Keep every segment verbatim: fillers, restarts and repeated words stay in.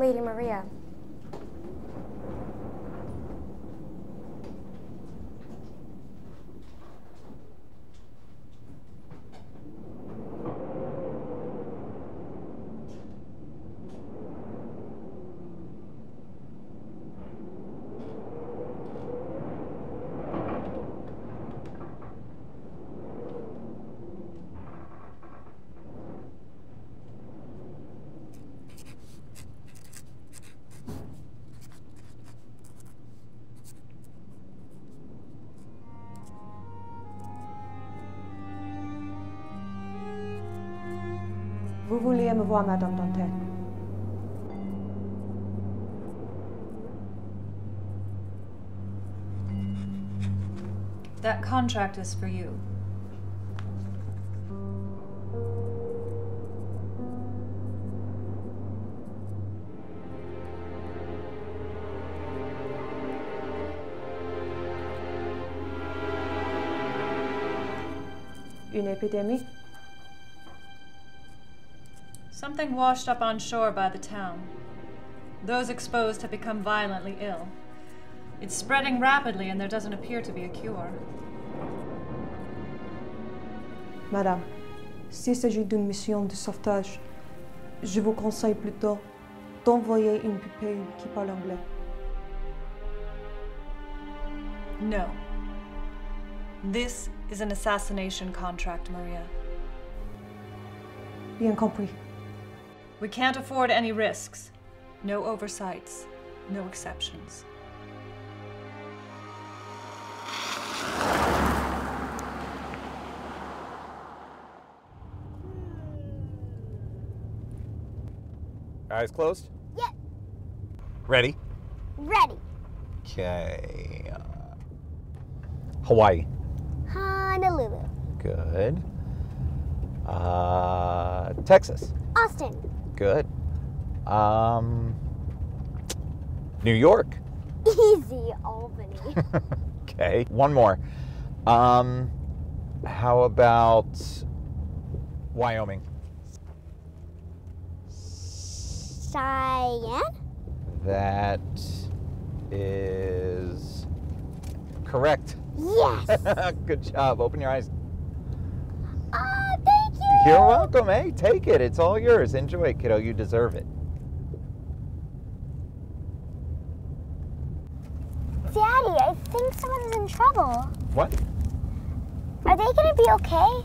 Lady Maria. Vous vouliez me voir, Madame Dantès? That contract is for you. Une épidémie? Something washed up on shore by the town. Those exposed have become violently ill. It's spreading rapidly and there doesn't appear to be a cure. Madame, s'il s'agit d'une mission de sauvetage, je vous conseille plutôt d'envoyer une pupille qui parle anglais. No. This is an assassination contract, Maria. Bien compris. We can't afford any risks. No oversights, no exceptions. Eyes closed? Yep. Ready? Ready. Okay. Uh, Hawaii. Honolulu. Good. Uh, Texas. Austin. Good. Um, New York. Easy, Albany. Okay, one more. Um, how about Wyoming? Cheyenne? That is correct. Yes! Good job. Open your eyes. Uh, thank you. You're welcome. Hey, take it. It's all yours. Enjoy it, kiddo. You deserve it. Daddy, I think someone's in trouble. What? Are they going to be okay?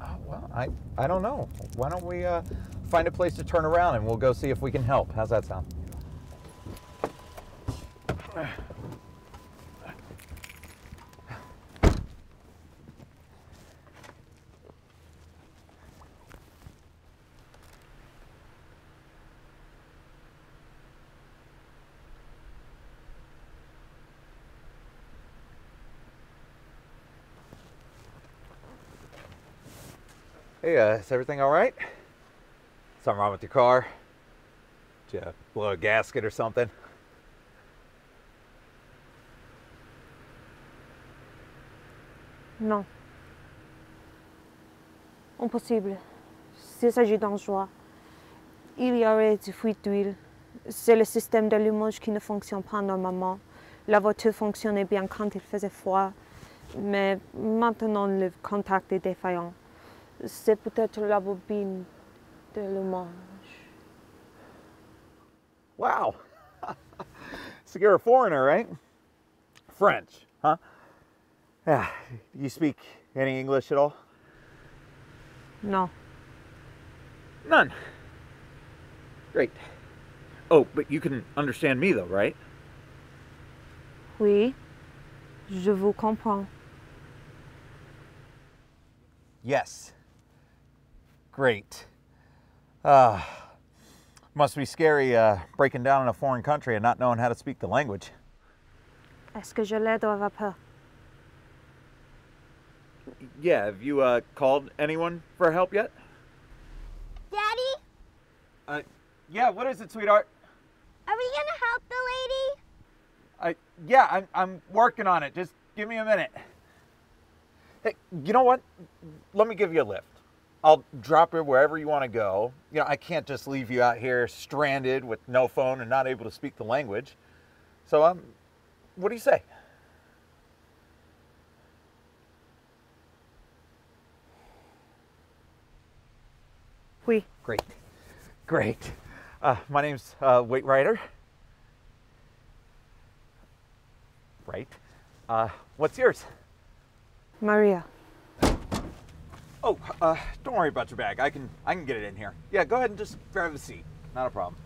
Uh, well, I, I don't know. Why don't we uh, find a place to turn around and we'll go see if we can help. How's that sound? Hey, uh, is everything all right? Something wrong with your car? Did you blow a gasket or something? Non. Impossible. S'il s'agit d'un joie, il y aurait des fuites d'huile. C'est le système d'allumage qui ne fonctionne pas normalement. La voiture fonctionnait bien quand il faisait froid, mais maintenant le contact est défaillant. C'est peut-être la bobine de l'hommage. Wow! So you're a foreigner, right? French, huh? Yeah. You speak any English at all? No. None. Great. Oh, but you can understand me though, right? Oui, je vous comprends. Yes. Great. Uh, must be scary uh, breaking down in a foreign country and not knowing how to speak the language. Est-ce que je l'aide ou va pas? Yeah, have you uh, called anyone for help yet? Daddy? Uh, yeah, what is it, sweetheart? Are we gonna help the lady? I, yeah, I'm, I'm working on it. Just give me a minute. Hey, you know what? Let me give you a lift. I'll drop her wherever you want to go. You know, I can't just leave you out here stranded with no phone and not able to speak the language. So, um, what do you say? Oui. Great. Great. Uh, my name's uh, Waite Rider. Right. Uh, what's yours? Maria. Oh, uh, don't worry about your bag. I can, I can get it in here. Yeah, go ahead and just grab a seat. Not a problem.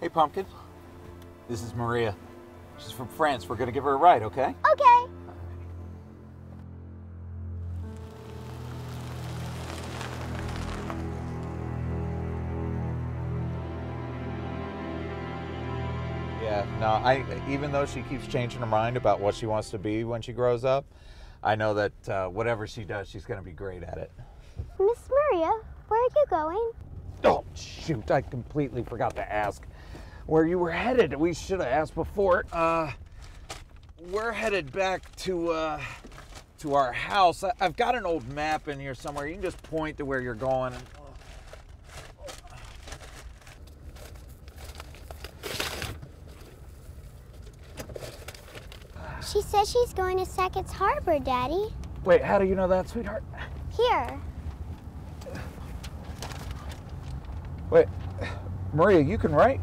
Hey, Pumpkin. This is Maria. She's from France. We're gonna give her a ride, okay? Okay. Yeah, no, I, even though she keeps changing her mind about what she wants to be when she grows up, I know that uh, whatever she does, she's gonna be great at it. Miss Maria, where are you going? Oh, shoot, I completely forgot to ask where you were headed. We should have asked before. Uh, we're headed back to uh, to our house. I, I've got an old map in here somewhere. You can just point to where you're going. And, oh. Oh. She says she's going to Sackets Harbor, Daddy. Wait, how do you know that, sweetheart? Here. Wait, Maria, you can write?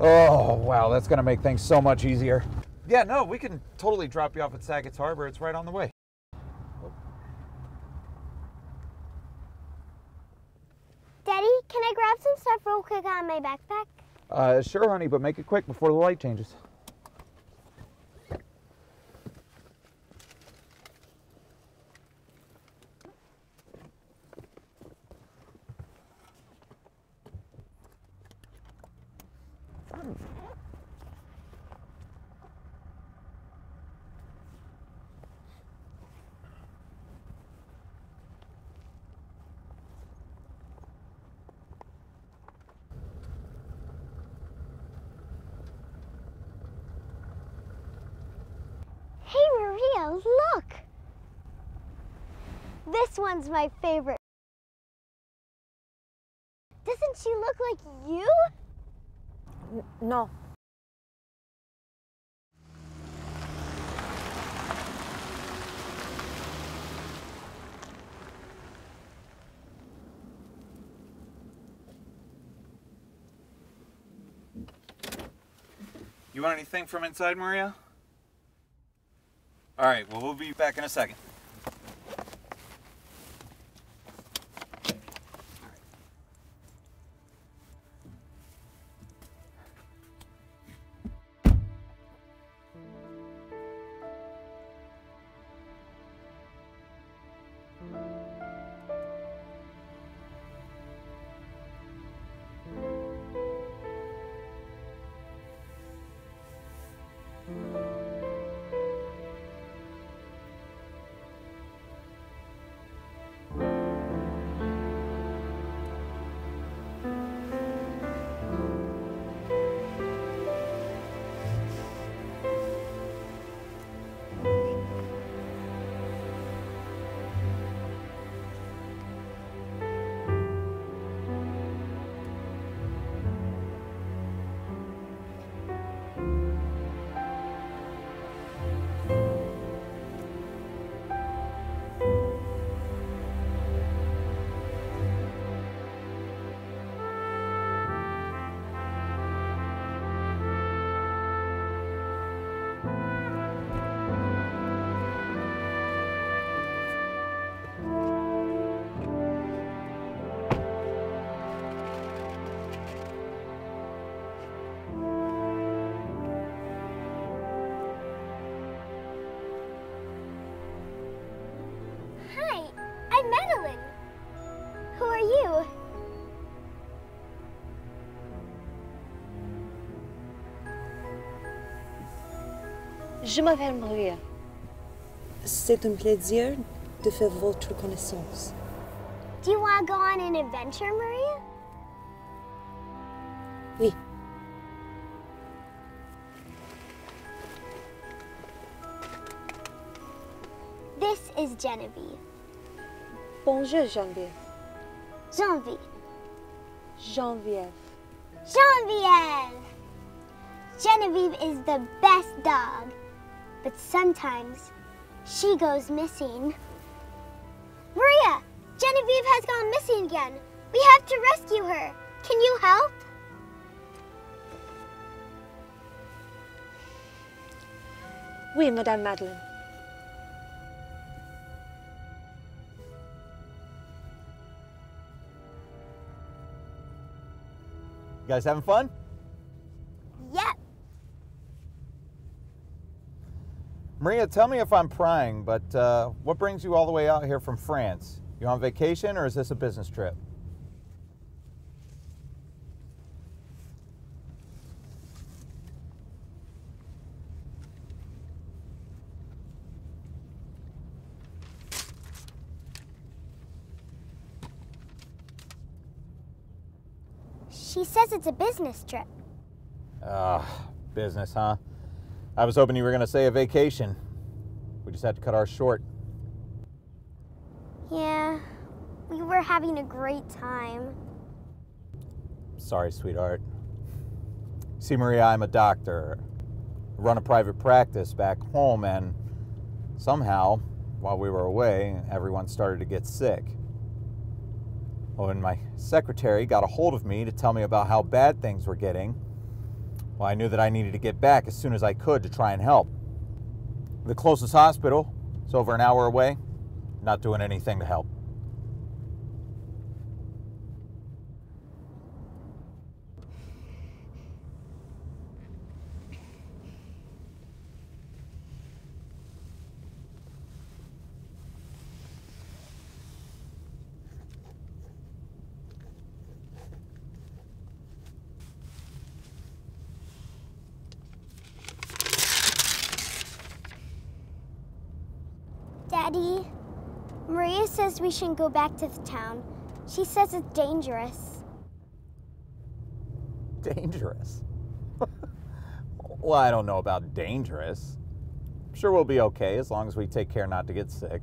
Oh, wow, that's gonna make things so much easier. Yeah, no, we can totally drop you off at Sackets Harbor. It's right on the way. Daddy, can I grab some stuff real quick on my backpack? Uh, sure, honey, but make it quick before the light changes. Hey, Maria, look! This one's my favorite. Doesn't she look like you? N- no. You want anything from inside, Maria? All right, well, we'll be back in a second. Je m'appelle Maria. C'est un plaisir de faire votre connaissance. Do you want to go on an adventure, Maria? Oui. This is Genevieve. Bonjour, Genevieve. Genevieve. Genevieve. Genevieve! Genevieve is the best dog, but sometimes she goes missing. Maria, Genevieve has gone missing again. We have to rescue her. Can you help? Oui, Madame Madeleine. You guys having fun? Yep. Maria, tell me if I'm prying, but uh, what brings you all the way out here from France? You on vacation or is this a business trip? She says it's a business trip. Ah, uh, business, huh? I was hoping you were going to say a vacation. We just had to cut ours short. Yeah, we were having a great time. Sorry, sweetheart. See, Maria, I'm a doctor. I run a private practice back home, and somehow, while we were away, everyone started to get sick. Well, when my secretary got a hold of me to tell me about how bad things were getting, well, I knew that I needed to get back as soon as I could to try and help. The closest hospital is over an hour away, not doing anything to help. Daddy, Maria says we shouldn't go back to the town. She says it's dangerous. Dangerous? Well, I don't know about dangerous. I'm sure we'll be okay as long as we take care not to get sick.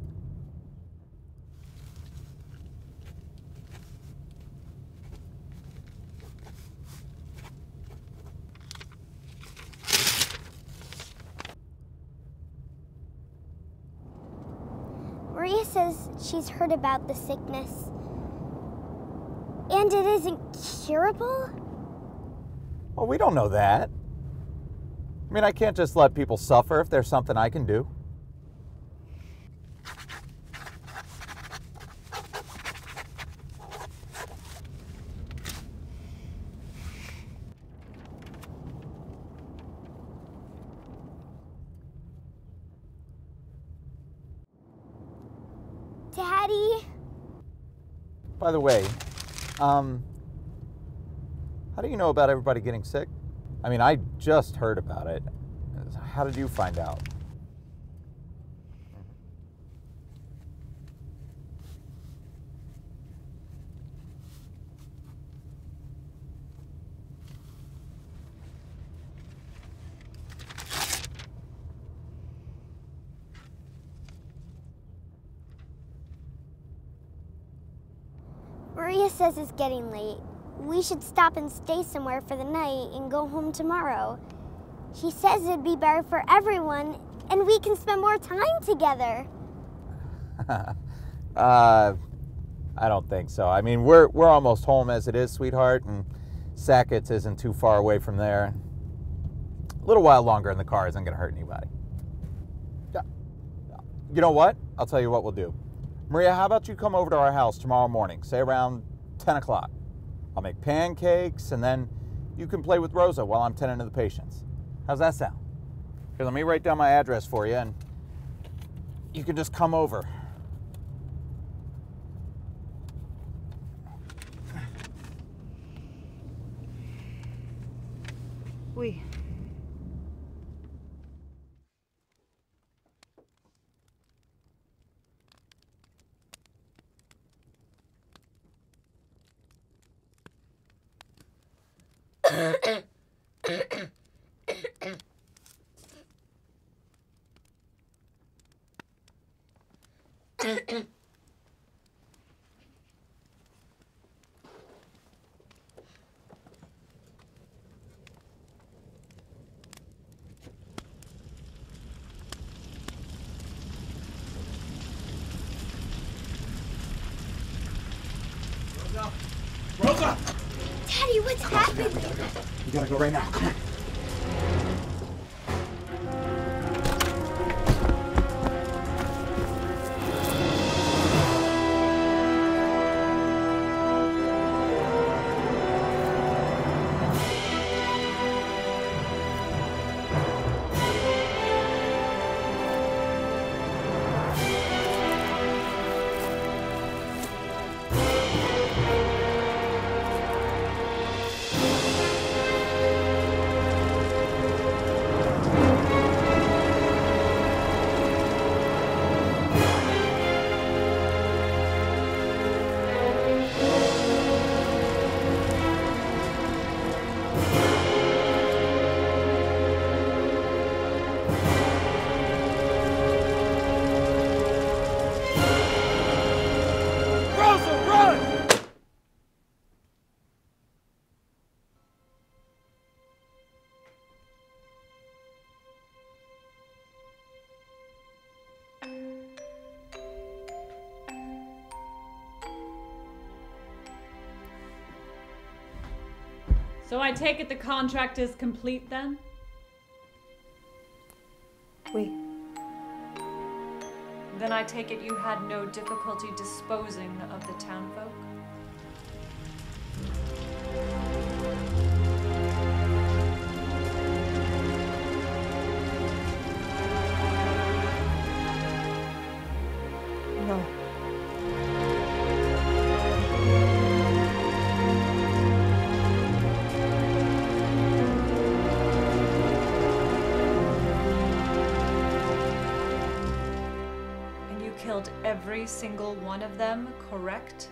Maria says she's heard about the sickness, and it isn't curable? Well, we don't know that. I mean, I can't just let people suffer if there's something I can do. Daddy. By the way, um, how do you know about everybody getting sick? I mean, I just heard about it. How did you find out? Maria says it's getting late. We should stop and stay somewhere for the night and go home tomorrow. She says it'd be better for everyone and we can spend more time together. uh, I don't think so. I mean, we're, we're almost home as it is, sweetheart, and Sackets isn't too far away from there. A little while longer in the car isn't gonna hurt anybody. You know what? I'll tell you what we'll do. Maria, how about you come over to our house tomorrow morning, say around ten o'clock. I'll make pancakes, and then you can play with Rosa while I'm tending to the patients. How's that sound? Here, let me write down my address for you, and you can just come over. Oui. Rosa! Daddy, what's happening? We gotta go. We gotta go right now. Come on. So I take it the contract is complete then? Oui. Then I take it you had no difficulty disposing of the townfolk? Every single one of them, correct?